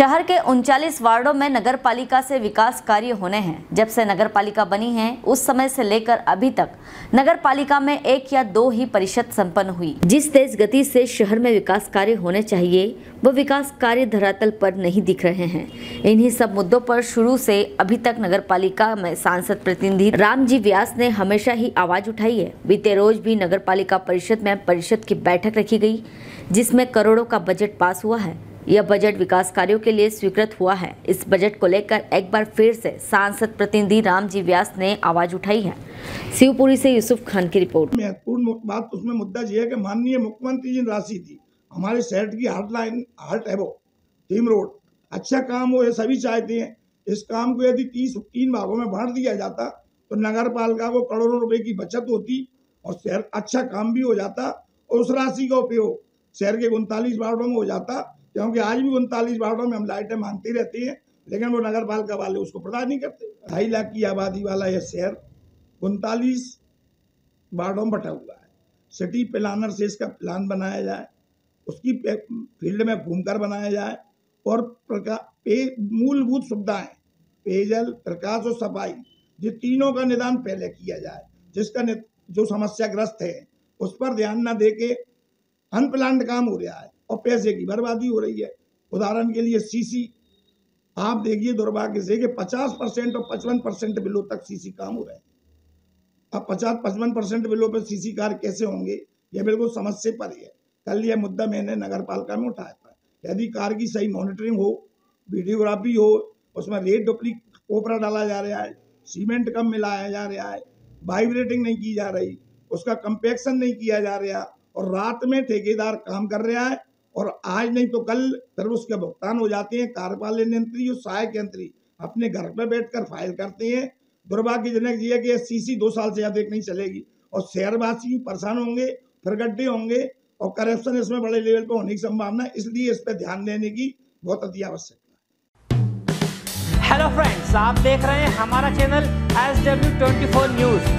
शहर के 39 वार्डों में नगरपालिका से विकास कार्य होने हैं। जब से नगरपालिका बनी है उस समय से लेकर अभी तक नगरपालिका में 1 या 2 ही परिषद संपन्न हुई। जिस तेज गति से शहर में विकास कार्य होने चाहिए वो विकास कार्य धरातल पर नहीं दिख रहे हैं। इन्हीं सब मुद्दों पर शुरू से अभी तक नगरपालिका में सांसद प्रतिनिधि रामजी व्यास ने हमेशा ही आवाज उठाई है। बीते रोज भी नगरपालिका परिषद में परिषद की बैठक रखी गई जिसमें करोड़ों का बजट पास हुआ है। यह बजट विकास कार्यों के लिए स्वीकृत हुआ है। इस बजट को लेकर एक बार फिर से सांसद प्रतिनिधि रामजी व्यास ने आवाज उठाई है। शिवपुरी से यूसुफ खान की रिपोर्ट। महत्वपूर्ण बात उसमें मुद्दा यह है कि माननीय मुख्यमंत्री जी ने राशि दी हमारे शहर की हार्ट है वो टीम रोड अच्छा काम हो, ये सभी चाहते हैं। इस काम को यदि 30-3 भागों में बांट दिया जाता तो नगरपालिका को करोड़ों रुपए की बचत होती और शहर अच्छा काम भी हो जाता और उस राशि का उपयोग शहर के 39 वार्डों में हो जाता, क्योंकि आज भी 39 वार्डों में हम लाइटें मांगते रहते हैं लेकिन वो नगरपालिका वाले उसको प्रदान नहीं करते। 2.5 लाख की आबादी वाला यह शहर 39 वार्डों में बटा हुआ है। सिटी प्लानर से इसका प्लान बनाया जाए, उसकी फील्ड में घूमकर बनाया जाए और मूलभूत सुविधाएं पेयजल, प्रकाश और सफाई ये तीनों का निदान पहले किया जाए। जिसका जो समस्याग्रस्त है उस पर ध्यान न दे के अनप्लान्ड काम हो रहा है और पैसे की बर्बादी हो रही है। उदाहरण के लिए सीसी आप देखिए, दुर्भाग्य से कि 50% और 55% बिलों तक सीसी काम हो रहे हैं। अब 50-55% बिलों पर सीसी कार्य कैसे होंगे, यह बिल्कुल समझ से पर है। कल यह मुद्दा मैंने नगरपालिका में उठाया था। यदि कार्य की सही मॉनिटरिंग हो, वीडियोग्राफी हो, उसमें रेड डुप्लीकेट कोपरा डाला जा रहा है, सीमेंट कम मिलाया जा रहा है, वाइब्रेटिंग नहीं की जा रही, उसका कंपेक्शन नहीं किया जा रहा और रात में ठेकेदार काम कर रहा है और आज नहीं तो कल फिर उसके भुगतान हो जाते हैं। कार्यपालन यंत्री और सहायक यंत्री अपने घर पर बैठकर फाइल करते हैं। दुर्भाग्यजनक यह है कि सीसी 2 साल से अधिक नहीं चलेगी और शहरवासी परेशान होंगे, फिर गड्ढे होंगे और करप्शन इसमें बड़े लेवल पर होने की संभावना, इसलिए इस पर ध्यान देने की बहुत अति आवश्यकता है। हेलो फ्रेंड्स, आप देख रहे हैं हमारा चैनल SW 24 न्यूज।